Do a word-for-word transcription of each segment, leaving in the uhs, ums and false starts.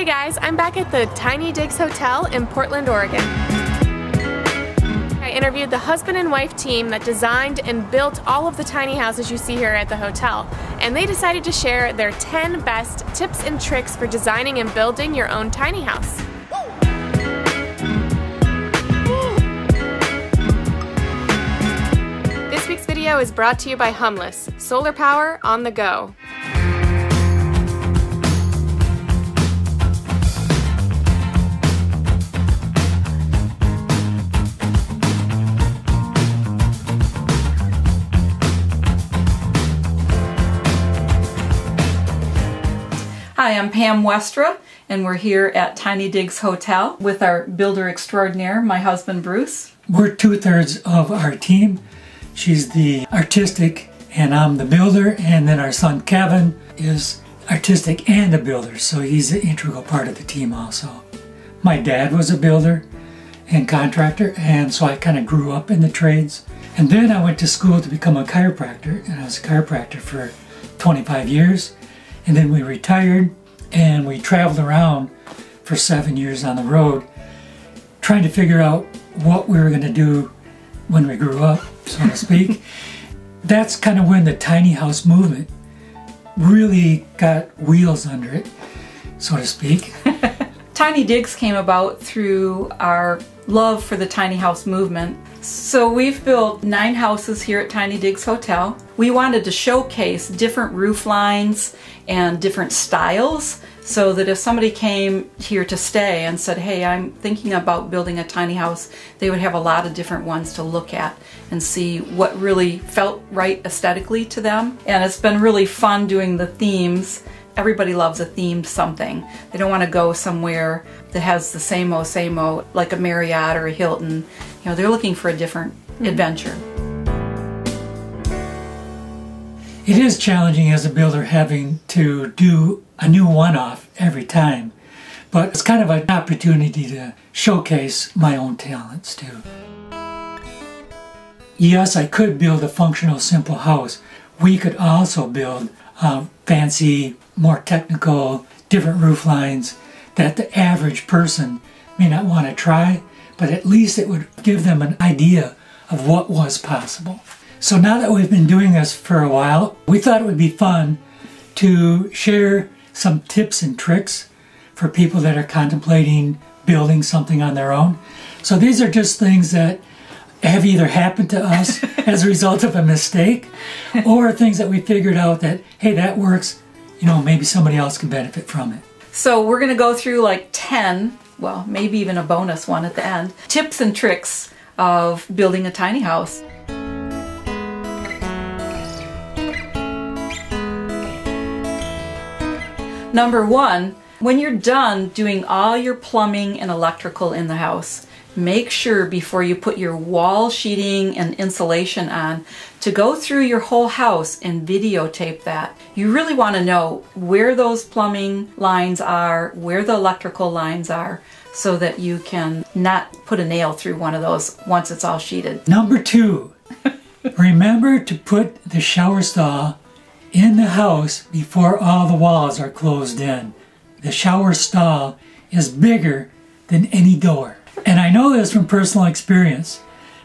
Hey guys, I'm back at the Tiny Digs Hotel in Portland, Oregon. I interviewed the husband and wife team that designed and built all of the tiny houses you see here at the hotel, and they decided to share their ten best tips and tricks for designing and building your own tiny house. This week's video is brought to you by Humless, solar power on the go. Hi, I'm Pam Westra, and we're here at Tiny Digs Hotel with our builder extraordinaire, my husband Bruce. We're two-thirds of our team. She's the artistic, and I'm the builder, and then our son Kevin is artistic and a builder, so he's an integral part of the team also. My dad was a builder and contractor, and so I kind of grew up in the trades. And then I went to school to become a chiropractor, and I was a chiropractor for twenty-five years. And then we retired and we traveled around for seven years on the road trying to figure out what we were going to do when we grew up, so to speak. That's kind of when the tiny house movement really got wheels under it, so to speak. Tiny Digs came about through our love for the tiny house movement. So we've built nine houses here at Tiny Digs Hotel. We wanted to showcase different roof lines and different styles so that if somebody came here to stay and said, hey, I'm thinking about building a tiny house, they would have a lot of different ones to look at and see what really felt right aesthetically to them. And it's been really fun doing the themes. Everybody loves a themed something. They don't want to go somewhere that has the same-o, same-o, like a Marriott or a Hilton. You know, they're looking for a different mm-hmm. adventure. It is challenging as a builder having to do a new one-off every time, but it's kind of an opportunity to showcase my own talents too. Yes, I could build a functional, simple house. We could also build uh, fancy, more technical, different roof lines that the average person may not want to try, but at least it would give them an idea of what was possible. So now that we've been doing this for a while, we thought it would be fun to share some tips and tricks for people that are contemplating building something on their own. So these are just things that have either happened to us as a result of a mistake, or things that we figured out that, hey, that works, you know, maybe somebody else can benefit from it. So we're gonna go through like ten, well, maybe even a bonus one at the end, tips and tricks of building a tiny house. Number one, when you're done doing all your plumbing and electrical in the house, make sure before you put your wall sheeting and insulation on to go through your whole house and videotape that. You really want to know where those plumbing lines are, where the electrical lines are, so that you can not put a nail through one of those once it's all sheeted. Number two, remember to put the shower stall in the house before all the walls are closed in. The shower stall is bigger than any door. And I know this from personal experience.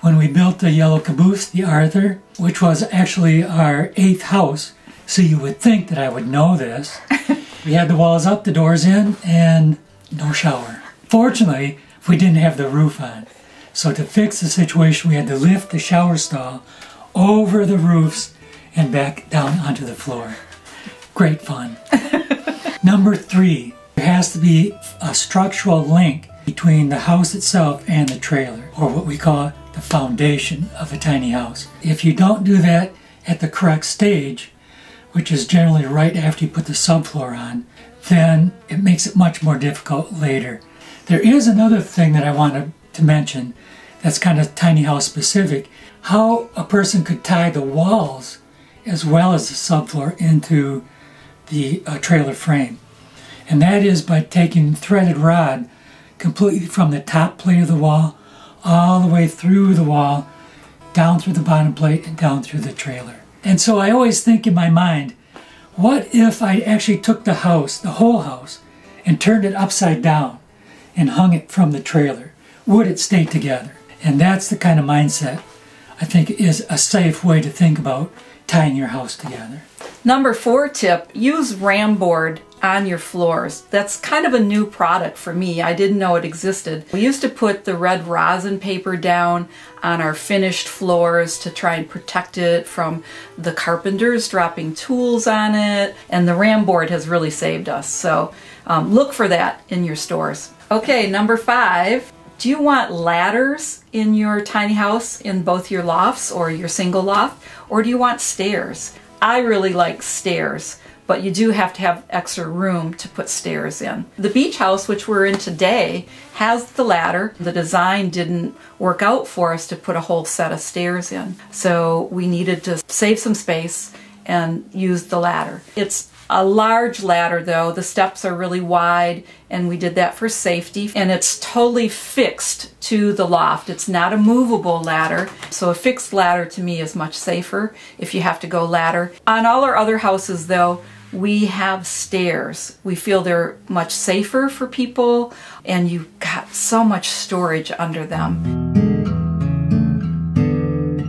When we built the yellow caboose, the Arthur, which was actually our eighth house, so you would think that I would know this. We had the walls up, the doors in, and no shower. Fortunately, we didn't have the roof on. So to fix the situation, we had to lift the shower stall over the roofs and back down onto the floor. Great fun. Number three, there has to be a structural link between the house itself and the trailer, or what we call the foundation of a tiny house. If you don't do that at the correct stage, which is generally right after you put the subfloor on, then it makes it much more difficult later. There is another thing that I wanted to mention that's kind of tiny house specific, how a person could tie the walls as well as the subfloor into the uh, trailer frame. And that is by taking threaded rod completely from the top plate of the wall all the way through the wall, down through the bottom plate, and down through the trailer. And so I always think in my mind, what if I actually took the house, the whole house, and turned it upside down and hung it from the trailer, would it stay together? And that's the kind of mindset I think is a safe way to think about tying your house together. Number four tip, use RAM board on your floors. That's kind of a new product for me. I didn't know it existed. We used to put the red rosin paper down on our finished floors to try and protect it from the carpenters dropping tools on it, and the RAM board has really saved us. So um, look for that in your stores. Okay, number five. Do you want ladders in your tiny house in both your lofts or your single loft, or do you want stairs? I really like stairs, but you do have to have extra room to put stairs in. The beach house, which we're in today, has the ladder. The design didn't work out for us to put a whole set of stairs in, so we needed to save some space and use the ladder. It's a large ladder though. The steps are really wide, and we did that for safety, and it's totally fixed to the loft. It's not a movable ladder, so a fixed ladder to me is much safer if you have to go ladder. On all our other houses though, we have stairs. We feel they're much safer for people, and you've got so much storage under them.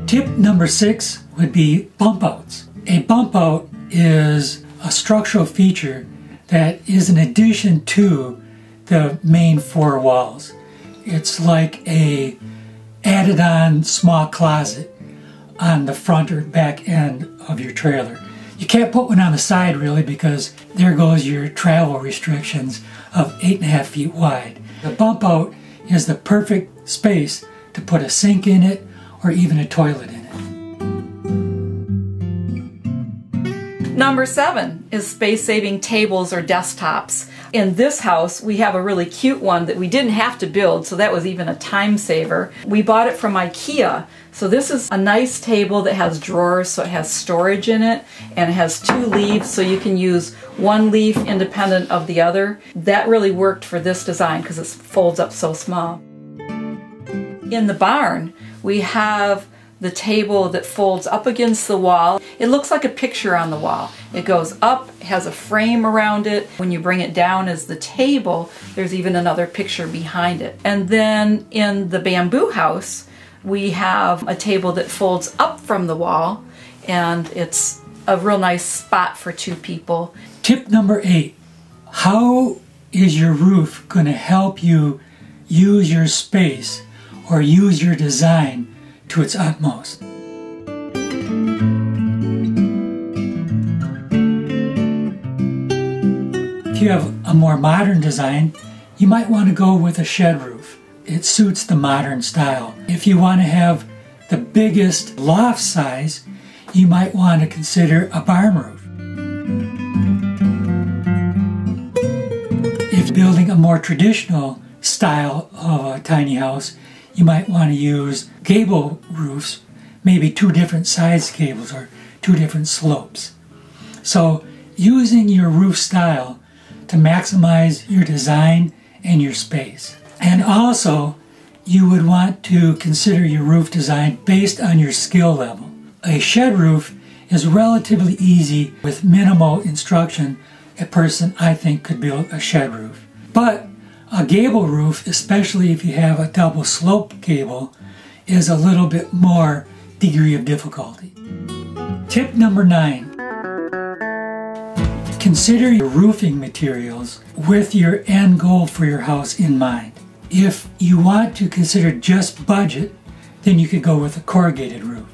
Tip number six would be bump outs. A bump out is a structural feature that is an addition to the main four walls. It's like a added on small closet on the front or back end of your trailer. You can't put one on the side really, because there goes your travel restrictions of eight and a half feet wide. The bump out is the perfect space to put a sink in it or even a toilet in it. Number seven is space-saving tables or desktops. In this house, we have a really cute one that we didn't have to build, so that was even a time saver. We bought it from IKEA. So this is a nice table that has drawers, so it has storage in it, and it has two leaves, so you can use one leaf independent of the other. That really worked for this design because it folds up so small. In the barn, we have the table that folds up against the wall. It looks like a picture on the wall. It goes up, has a frame around it. When you bring it down as the table, there's even another picture behind it. And then in the bamboo house, we have a table that folds up from the wall, and it's a real nice spot for two people. Tip number eight, how is your roof going to help you use your space or use your design to its utmost? If you have a more modern design, you might want to go with a shed roof. It suits the modern style. If you want to have the biggest loft size, you might want to consider a barn roof. If building a more traditional style of a tiny house, you might want to use gable roofs, maybe two different size gables or two different slopes. So using your roof style to maximize your design and your space. And also, you would want to consider your roof design based on your skill level. A shed roof is relatively easy with minimal instruction. A person, I think, could build a shed roof. But a gable roof, especially if you have a double slope gable, is a little bit more degree of difficulty. Tip number nine. Consider your roofing materials with your end goal for your house in mind. If you want to consider just budget, then you could go with a corrugated roof.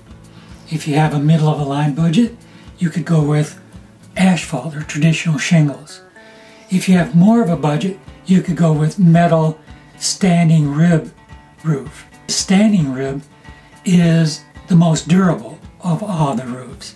If you have a middle of the line budget, you could go with asphalt or traditional shingles. If you have more of a budget, you could go with metal standing rib roof. The standing rib is the most durable of all the roofs.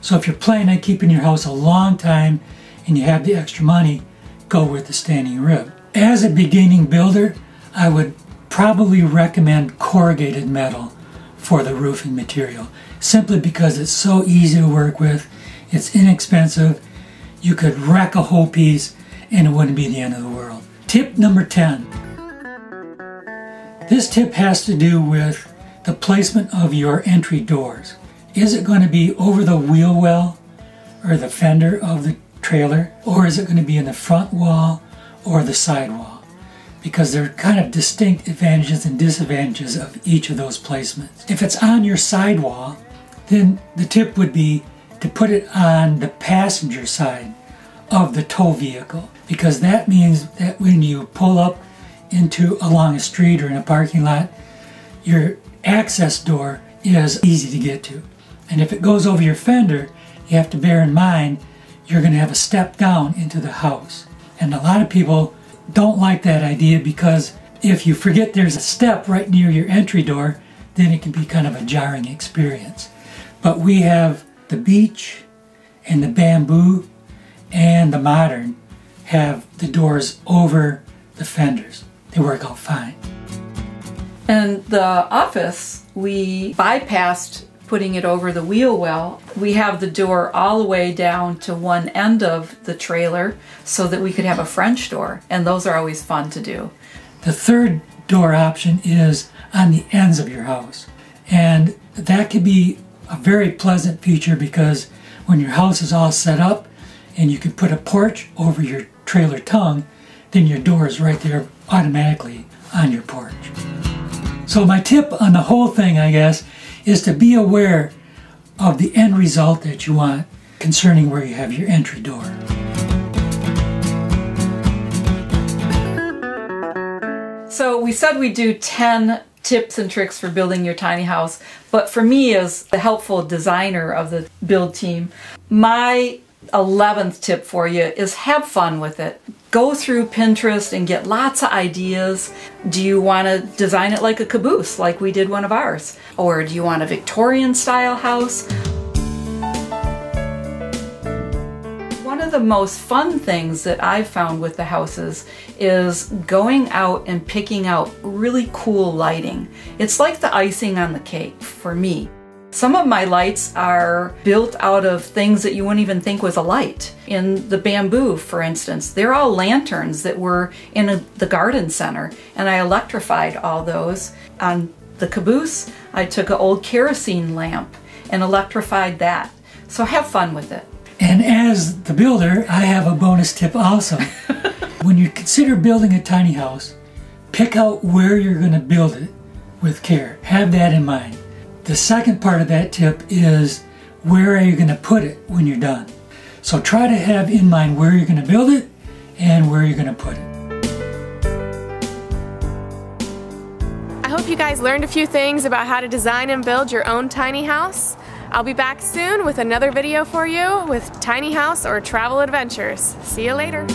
So if you're planning on keeping your house a long time and you have the extra money, go with the standing rib. As a beginning builder, I would probably recommend corrugated metal for the roofing material, simply because it's so easy to work with, it's inexpensive, you could wreck a whole piece and it wouldn't be the end of the world. Tip number ten. This tip has to do with the placement of your entry doors. Is it going to be over the wheel well or the fender of the trailer, or is it going to be in the front wall or the sidewall, because there are kind of distinct advantages and disadvantages of each of those placements. If it's on your sidewall, then the tip would be to put it on the passenger side of the tow vehicle, because that means that when you pull up into along a street or in a parking lot, your access door is easy to get to. And if it goes over your fender, you have to bear in mind you're going to have a step down into the house. And a lot of people don't like that idea, because if you forget there's a step right near your entry door, then it can be kind of a jarring experience. But we have the beach and the bamboo and the modern have the doors over the fenders. They work out fine. And the office, we bypassed putting it over the wheel well. We have the door all the way down to one end of the trailer so that we could have a French door, and those are always fun to do. The third door option is on the ends of your house, and that could be a very pleasant feature, because when your house is all set up and you can put a porch over your trailer tongue, then your door is right there automatically on your porch. So my tip on the whole thing, I guess, is to be aware of the end result that you want concerning where you have your entry door. So we said we do ten tips and tricks for building your tiny house, but for me, as the helpful designer of the build team, my eleventh tip for you is have fun with it. Go through Pinterest and get lots of ideas. Do you want to design it like a caboose, like we did one of ours? Or do you want a Victorian style house? One of the most fun things that I've found with the houses is going out and picking out really cool lighting. It's like the icing on the cake for me. Some of my lights are built out of things that you wouldn't even think was a light. In the bamboo, for instance, they're all lanterns that were in a, the garden center, and I electrified all those. On the caboose, I took an old kerosene lamp and electrified that. So have fun with it. And as the builder, I have a bonus tip also. When you consider building a tiny house, pick out where you're going to build it with care. Have that in mind. The second part of that tip is, where are you going to put it when you're done? So try to have in mind where you're going to build it and where you're going to put it. I hope you guys learned a few things about how to design and build your own tiny house. I'll be back soon with another video for you with tiny house or travel adventures. See you later.